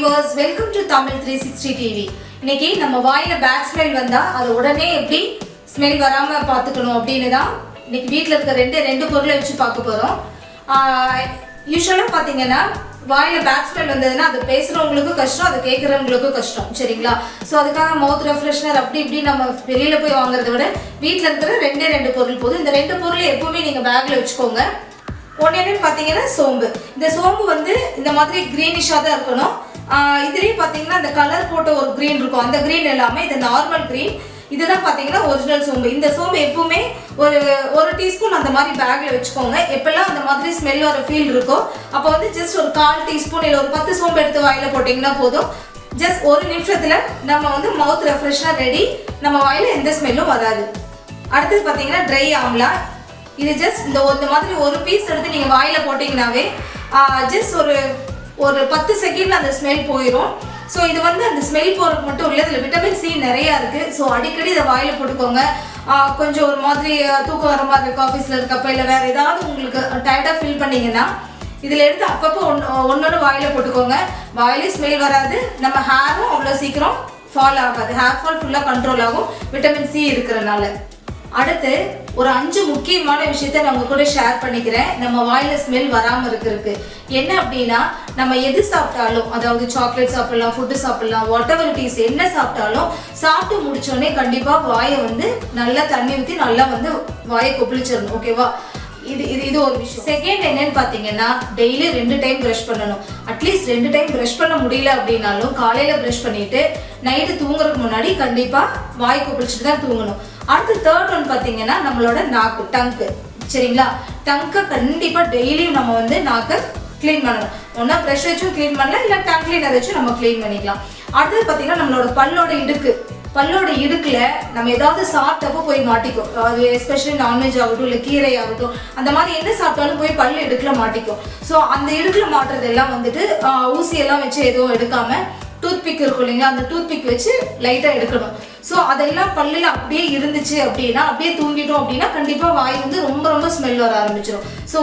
viewers, welcome to Tamil 360 TV. இன்னைக்கு நம்ம வாயில பேக் ஸ்மெல் வந்தா அது உடனே எப்படி ஸ்மெல் வராம பாத்துக்கணும் அப்படினு தான் இன்னைக்கு வீட்ல இருக்க ரெண்டு பொருளை வச்சு பார்க்க போறோம். யூசுவலா பாத்தீங்கன்னா வாயில பேக் ஸ்மெல் வந்ததுனா அது பேசுறவங்களுக்கு கஷ்டம், அது கேக்குறவங்களுக்கு கஷ்டம், சரிங்களா? சோ அதுக்காக மவுத் ரெஃப்ரெஷனர் அப்படி இப்படி நம்ம வெளியில போய் வாங்குறதை விட வீட்ல இருக்கிற ரெண்டு பொருள் போதும். இந்த ரெண்டு பொருளை எப்பவுமே நீங்க பேக்ல வச்சுக்கோங்க. One is sombu. This sombu is greenish. The color is green. The green is normal green. This is original sombu. This sombu is 1 teaspoon in the bag. If you smell or feel, just 1/4 teaspoon or 10 sombu. Just 1 minute, we have mouth refreshener ready. We have this smell. This is dry amla. This is just one piece of the oil. Just for 10 seconds, the smell goes. So, this is the smell. Vitamin C is there. So, add the oil. If you have a coffee, you can tighter fill it. Oil is made. We have hair fall. Hair fall full control. Vitamin C. அடுத்து ஒரு 5 முக்கியமான விஷயத்தை நம்ம கூட share பண்ணிக்கிறேன். நம்ம வாயில smell வராம இருக்குறதுக்கு என்ன அப்படினா, நம்ம எது சாப்பிட்டாலும், அதாவது சாக்லேட் சாப்பிடலாம், ஃபுட் சாப்பிடலாம், வாட் எவர் இட் இஸ், என்ன சாப்பிட்டாலும் சாப்பிட்டு முடிச்ச உடனே கண்டிப்பா வாயை நல்லா தண்ணி ஊத்தி நல்லா வாயை கொப்பளிச்சிரணும், ஓகேவா? இது ஒரு விஷயம். செகண்ட் என்னன்னு பாத்தீங்கன்னா, டெய்லி 2 டைம் பிரஷ் பண்ணணும். அட்லீஸ்ட் 2 டைம் பிரஷ் பண்ண முடியல அப்படினாலும் காலையில பிரஷ் பண்ணிட்டு நைட் தூங்குறதுக்கு முன்னாடி கண்டிப்பா வாய் கொப்பளிச்சிட்டு தான் தூங்கணும். அடுத்து தேர்ட் ஒன் பாத்தீங்கன்னா நம்மளோட நாக்கு, டங்க், சரிங்களா? டங்கை கண்டிப்பா டெய்லி நம்ம நாக்க க்ளீன் பண்ணணும். ஒண்ணா பிரஷ் வச்சு க்ளீன் பண்ணலாம், இல்ல டங்க் க்ளீனர் வச்சு நம்ம க்ளீன் பண்ணிக்கலாம். அடுத்து பாத்தீங்கன்னா நம்மளோட பல்லோட இடுக்கு, இடுக்குல நம்ம ஏதாவது சாப்பிட்டப்போ போய் மாட்டிக்கும். அது எஸ்பெஷலி நான்வெஜ் ஆகட்டும், இல்லை கீரை ஆகட்டும், அந்த மாதிரி என்ன சாப்பிட்டாலும் போய் பல்லு இடுக்குல மாட்டிக்கும். ஸோ அந்த இடுக்குல மாட்டுறதெல்லாம் ஊசியெல்லாம் வச்சு எதுவும் எடுக்காம டூத்பிக் இருக்கும் இல்லைங்களா, அந்த டூத்பிக் வச்சு லைட்டாக எடுக்கணும். ஸோ அதெல்லாம் பல்லில் அப்படியே இருந்துச்சு அப்படின்னா, அப்படியே தூங்கிட்டோம் அப்படின்னா கண்டிப்பாக வாய் ரொம்ப ரொம்ப ஸ்மெல் வர ஆரம்பிச்சிடும். ஸோ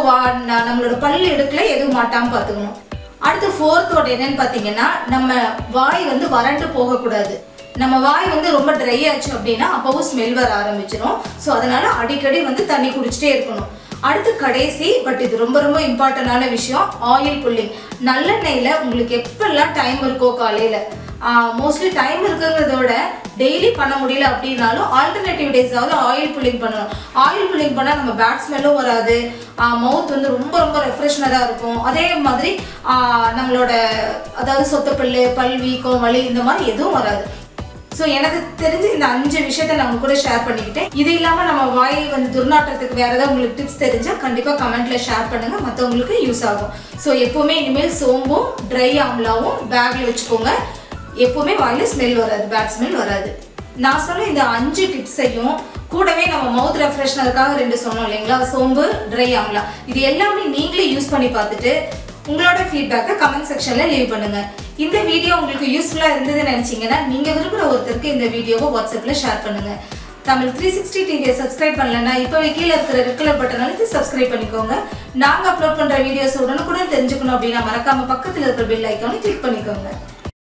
நம்மளோட பல்லு இடுக்குல எதுவும் மாட்டாமல் பார்த்துக்கணும். அடுத்து ஃபோர்த்தோட என்னன்னு பார்த்தீங்கன்னா, நம்ம வாய் வறண்டு போகக்கூடாது. நம்ம வாய் ரொம்ப ட்ரை ஆச்சு அப்படின்னா அப்பவும் ஸ்மெல் வர ஆரம்பிச்சிடும். ஸோ அதனால அடிக்கடி தண்ணி குடிச்சிட்டே இருக்கணும். அடுத்து கடைசி, பட் இது ரொம்ப ரொம்ப இம்பார்ட்டண்டான விஷயம், ஆயில் புல்லிங். நல்லெண்ணெயில் உங்களுக்கு எப்பெல்லாம் டைம் இருக்கோ, காலையில் மோஸ்ட்லி டைம் இருக்குங்கிறதோட டெய்லி பண்ண முடியல அப்படின்னாலும் ஆல்டர்னேட்டிவ் டேஸாவது ஆயில் புல்லிங் பண்ணணும். ஆயில் புல்லிங் பண்ணால் நம்ம பேட் ஸ்மெல்லும் வராது, மவுத் ரொம்ப ரொம்ப ரெஃப்ரெஷ்னராக இருக்கும். அதே மாதிரி நம்மளோட அதாவது சொத்தப்பல், பல் வீக்கம், வலி, இந்த மாதிரி எதுவும் வராது. ஸோ எனக்கு தெரிஞ்சு இந்த 5 விஷயத்தை நான் கூட ஷேர் பண்ணிக்கிட்டேன். இது இல்லாமல் நம்ம வாய் துர்நாற்றத்துக்கு வேறு ஏதாவது உங்களுக்கு டிப்ஸ் தெரிஞ்சால் கண்டிப்பாக கமெண்ட்டில் ஷேர் பண்ணுங்கள், மற்றவங்களுக்கு யூஸ் ஆகும். ஸோ எப்போவுமே இனிமேல் சோம்பும் ட்ரை ஆம்லாவும் பேக்கில் வச்சுக்கோங்க. எப்போவுமே வாயில் ஸ்மெல் வராது, பேட் ஸ்மெல் வராது. நான் சொன்ன இந்த 5 டிப்ஸையும் கூடவே நம்ம மவுத் ரெஃப்ரெஷ்னருக்காக 2 சொன்னோம் இல்லைங்களா, சோம்பு, ட்ரை ஆம்லா, இது எல்லாமே நீங்களே யூஸ் பண்ணி பார்த்துட்டு உங்களோட ஃபீட்பேக்கை கமெண்ட் செக்ஷனில் லீவ் பண்ணுங்கள். இந்த வீடியோ உங்களுக்கு யூஸ்ஃபுல்லாக இருந்ததுன்னு நினச்சிங்கன்னா நீங்கள் விரும்புகிற ஒருத்தருக்கு இந்த வீடியோவை வாட்ஸ்அப்பில் ஷேர் பண்ணுங்கள். தமிழ் 360 டிவியை சப்ஸ்கிரைப் பண்ணலன்னா இப்போவே கீழே இருக்கிற ரெகுலர் பட்டன் அழுத்தி சப்ஸ்கிரைப் பண்ணிக்கோங்க. நாங்கள் அப்லோட் பண்ணுற வீடியோஸ் உடனுக்குடன் தெரிஞ்சுக்கணும் அப்படின்னா மறக்காமல் பக்கத்தில் இருக்கிற பெல் ஐக்கானை கிளிக் பண்ணிக்கோங்க.